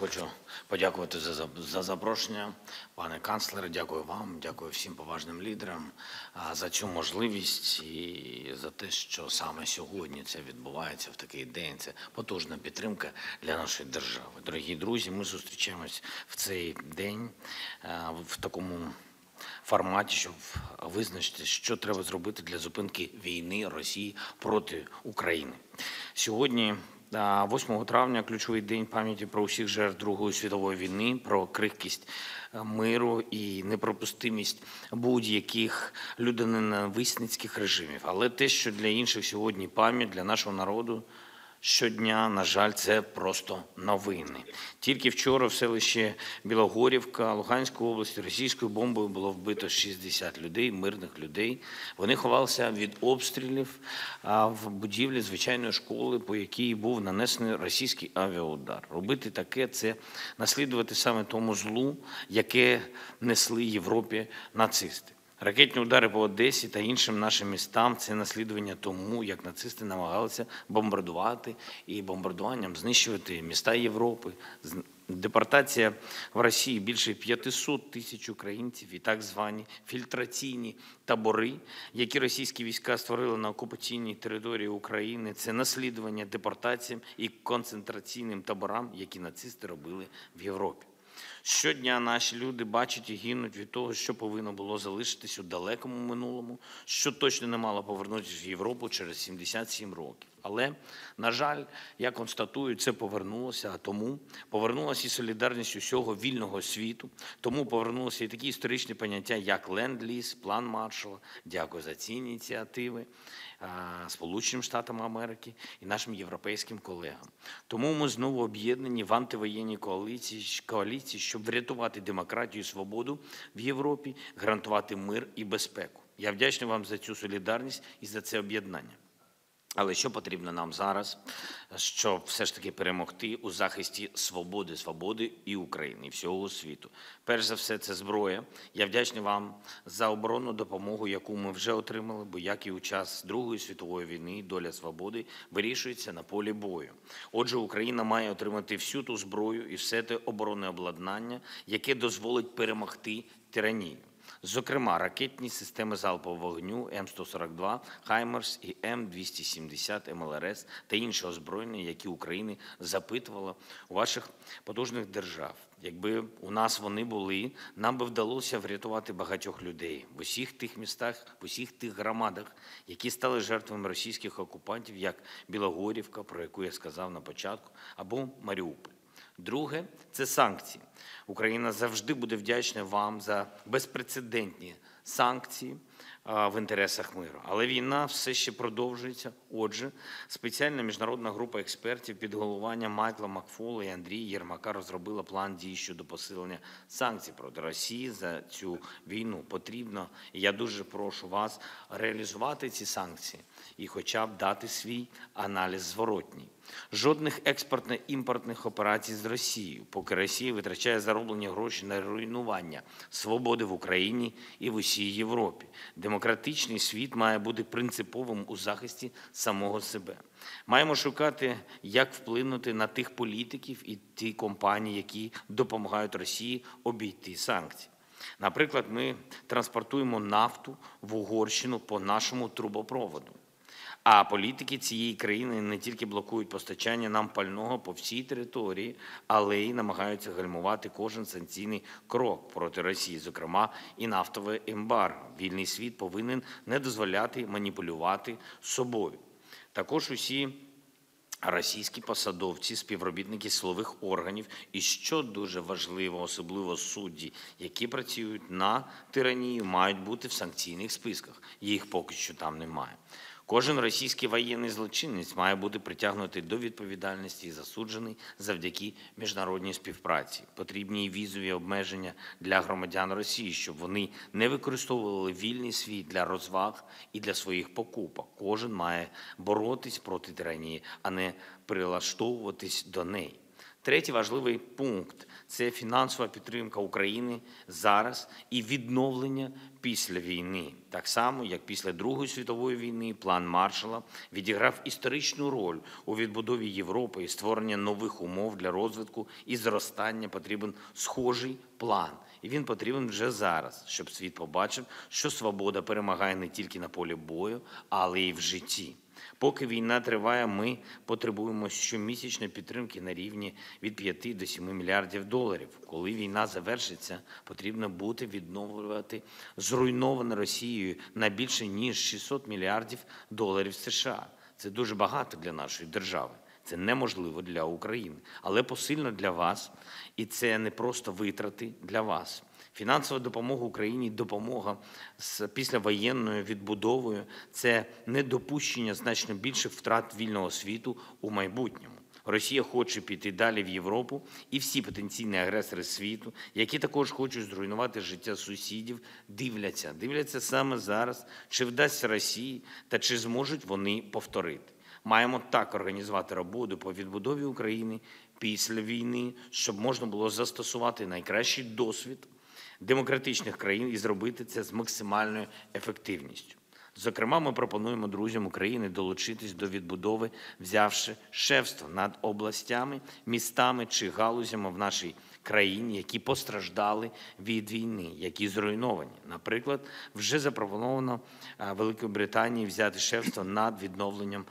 Хочу подякувати за запрошення, пане канцлере, дякую вам, дякую всім поважним лідерам за цю можливість і за те, що саме сьогодні це відбувається в такий день. Це потужна підтримка для нашої держави. Дорогі друзі, ми зустрічаємось в цей день в такому форматі, щоб визначити, що треба зробити для зупинки війни Росії проти України. Сьогодні 8 травня – ключовий день пам'яті про усіх жертв Другої світової війни, про крихкість миру і неприпустимість будь-яких людиноненависницьких режимів. Але те, що для інших сьогодні пам'ять, для нашого народу щодня, на жаль, це просто новини. Тільки вчора в селищі Білогорівка Луганської області російською бомбою було вбито 60 людей, мирних людей. Вони ховалися від обстрілів в будівлі звичайної школи, по якій був нанесений російський авіаудар. Робити таке – це наслідувати саме тому злу, яке несли Європі нацисти. Ракетні удари по Одесі та іншим нашим містам – це наслідування тому, як нацисти намагалися бомбардувати і бомбардуванням знищувати міста Європи. Депортація в Росії більше 500 тисяч українців і так звані фільтраційні табори, які російські війська створили на окупаційній території України. Це наслідування депортаціям і концентраційним таборам, які нацисти робили в Європі. Щодня наші люди бачать і гинуть від того, що повинно було залишитись у далекому минулому, що точно не мало повернутися в Європу через 77 років. Але, на жаль, я констатую, це повернулося, а тому повернулася і солідарність усього вільного світу, тому повернулися і такі історичні поняття, як ленд-ліз, план Маршалла. Дякую за ці ініціативи Сполученим Штатам Америки і нашим європейським колегам. Тому ми знову об'єднані в антивоєнній коаліції, щоб врятувати демократію і свободу в Європі, гарантувати мир і безпеку. Я вдячний вам за цю солідарність і за це об'єднання. Але що потрібно нам зараз, щоб все ж таки перемогти у захисті свободи, і України, і всього світу? Перш за все, це зброя. Я вдячний вам за оборонну допомогу, яку ми вже отримали, бо як і у час Другої світової війни доля свободи вирішується на полі бою. Отже, Україна має отримати всю ту зброю і все те оборонне обладнання, яке дозволить перемогти тиранію. Зокрема, ракетні системи залпового вогню М-142, «Хаймерс» і М-270, МЛРС та інші озброєння, які Україна запитувала у ваших потужних держав. Якби у нас вони були, нам би вдалося врятувати багатьох людей в усіх тих містах, в усіх тих громадах, які стали жертвами російських окупантів, як Білогорівка, про яку я сказав на початку, або Маріуполь. Друге – це санкції. Україна завжди буде вдячна вам за безпрецедентні санкції в інтересах миру. Але війна все ще продовжується. Отже, спеціальна міжнародна група експертів під головуванням Майкла Макфола і Андрія Єрмака розробила план дій щодо посилення санкцій проти Росії за цю війну. Потрібно, і я дуже прошу вас, реалізувати ці санкції і хоча б дати свій аналіз зворотній. Жодних експортно-імпортних операцій з Росією, поки Росія витрачає зароблені гроші на руйнування свободи в Україні і в усій Європі. Демократичний світ має бути принциповим у захисті самого себе. Маємо шукати, як вплинути на тих політиків і ті компанії, які допомагають Росії обійти санкції. Наприклад, ми транспортуємо нафту в Угорщину по нашому трубопроводу. А політики цієї країни не тільки блокують постачання нам пального по всій території, але й намагаються гальмувати кожен санкційний крок проти Росії, зокрема і нафтове ембарго. Вільний світ повинен не дозволяти маніпулювати собою. Також усі російські посадовці, співробітники силових органів і, що дуже важливо, особливо судді, які працюють на тиранію, мають бути в санкційних списках. Їх поки що там немає. Кожен російський воєнний злочинець має бути притягнутий до відповідальності і засуджений завдяки міжнародній співпраці. Потрібні візові обмеження для громадян Росії, щоб вони не використовували вільний світ для розваг і для своїх покупок. Кожен має боротись проти тиранії, а не прилаштовуватись до неї. Третій важливий пункт – це фінансова підтримка України зараз і відновлення після війни. Так само, як після Другої світової війни, план Маршалла відіграв історичну роль у відбудові Європи і створення нових умов для розвитку і зростання. Потрібен схожий план. І він потрібен вже зараз, щоб світ побачив, що свобода перемагає не тільки на полі бою, але й в житті. Поки війна триває, ми потребуємо щомісячної підтримки на рівні від 5 до 7 мільярдів доларів. Коли війна завершиться, потрібно буде відновлювати зруйноване Росією на більше ніж 600 мільярдів доларів США. Це дуже багато для нашої держави. Це неможливо для України, але посильно для вас. І це не просто витрати для вас. Фінансова допомога Україні, допомога з післявоєнною відбудовою – це недопущення значно більших втрат вільного світу у майбутньому. Росія хоче піти далі в Європу, і всі потенційні агресори світу, які також хочуть зруйнувати життя сусідів, дивляться саме зараз, чи вдасться Росії та чи зможуть вони повторити. Маємо так організувати роботу по відбудові України після війни, щоб можна було застосувати найкращий досвід демократичних країн і зробити це з максимальною ефективністю. Зокрема, ми пропонуємо друзям України долучитись до відбудови, взявши шефство над областями, містами чи галузями в нашій країні, які постраждали від війни, які зруйновані. Наприклад, вже запропоновано Великій Британії взяти шефство над відновленням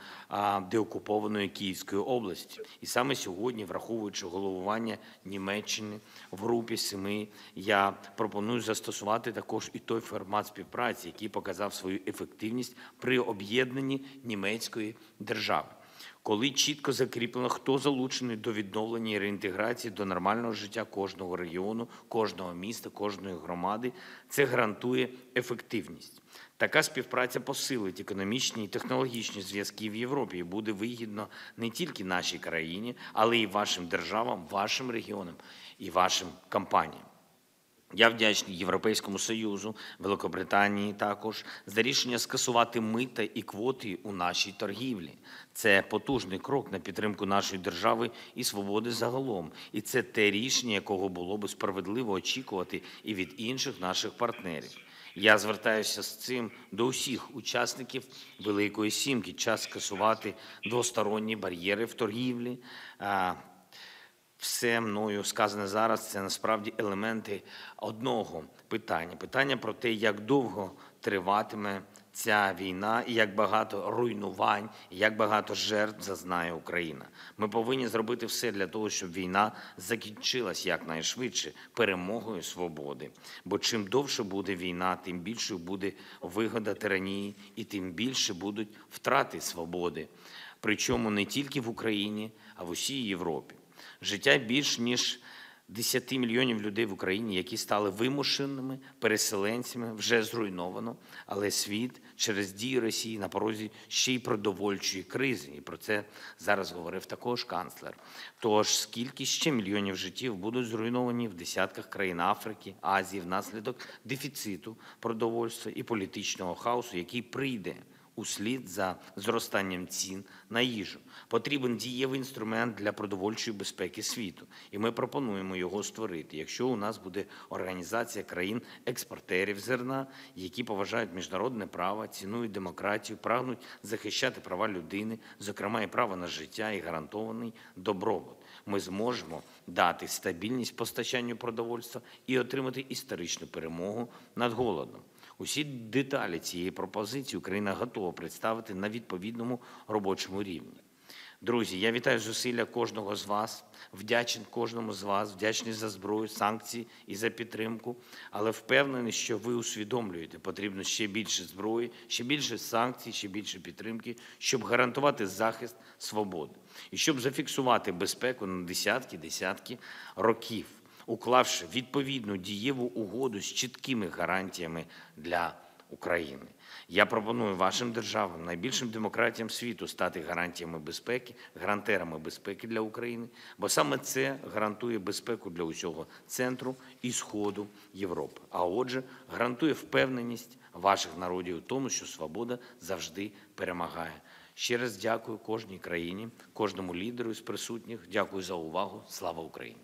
деокупованої Київської області. І саме сьогодні, враховуючи головування Німеччини в групі 7, я пропоную застосувати також і той формат співпраці, який показав свою ефективність при об'єднанні німецької держави. Коли чітко закріплено, хто залучений до відновлення і реінтеграції до нормального життя кожного регіону, кожного міста, кожної громади, це гарантує ефективність. Така співпраця посилить економічні і технологічні зв'язки в Європі і буде вигідно не тільки нашій країні, але й вашим державам, вашим регіонам і вашим компаніям. Я вдячний Європейському Союзу, Великобританії також, за рішення скасувати мита і квоти у нашій торгівлі. Це потужний крок на підтримку нашої держави і свободи загалом. І це те рішення, якого було б справедливо очікувати і від інших наших партнерів. Я звертаюся з цим до усіх учасників Великої Сімки. Час скасувати двосторонні бар'єри в торгівлі. Все мною сказане зараз – це насправді елементи одного питання. Питання про те, як довго триватиме ця війна і як багато руйнувань, і як багато жертв зазнає Україна. Ми повинні зробити все для того, щоб війна закінчилась якнайшвидше перемогою свободи. Бо чим довше буде війна, тим більшою буде вигода тиранії і тим більше будуть втрати свободи. Причому не тільки в Україні, а в усій Європі. Життя більш ніж 10 мільйонів людей в Україні, які стали вимушеними переселенцями, вже зруйновано, але світ через дії Росії на порозі ще й продовольчої кризи. І про це зараз говорив також канцлер. Тож скільки ще мільйонів життів будуть зруйновані в десятках країн Африки, Азії внаслідок дефіциту продовольства і політичного хаосу, який прийде услід за зростанням цін на їжу. Потрібен дієвий інструмент для продовольчої безпеки світу, і ми пропонуємо його створити, якщо у нас буде організація країн-експортерів зерна, які поважають міжнародне право, цінують демократію, прагнуть захищати права людини, зокрема і право на життя, і гарантований добробут. Ми зможемо дати стабільність постачанню продовольства і отримати історичну перемогу над голодом. Усі деталі цієї пропозиції Україна готова представити на відповідному робочому рівні. Друзі, я вітаю зусилля кожного з вас, вдячний кожному з вас, вдячний за зброю, санкції і за підтримку, але впевнений, що ви усвідомлюєте, потрібно ще більше зброї, ще більше санкцій, ще більше підтримки, щоб гарантувати захист свободи і щоб зафіксувати безпеку на десятки років, уклавши відповідну дієву угоду з чіткими гарантіями для України. Я пропоную вашим державам, найбільшим демократіям світу, стати гарантіями безпеки, гарантерами безпеки для України, бо саме це гарантує безпеку для усього центру і сходу Європи. А отже, гарантує впевненість ваших народів у тому, що свобода завжди перемагає. Ще раз дякую кожній країні, кожному лідеру з присутніх. Дякую за увагу. Слава Україні!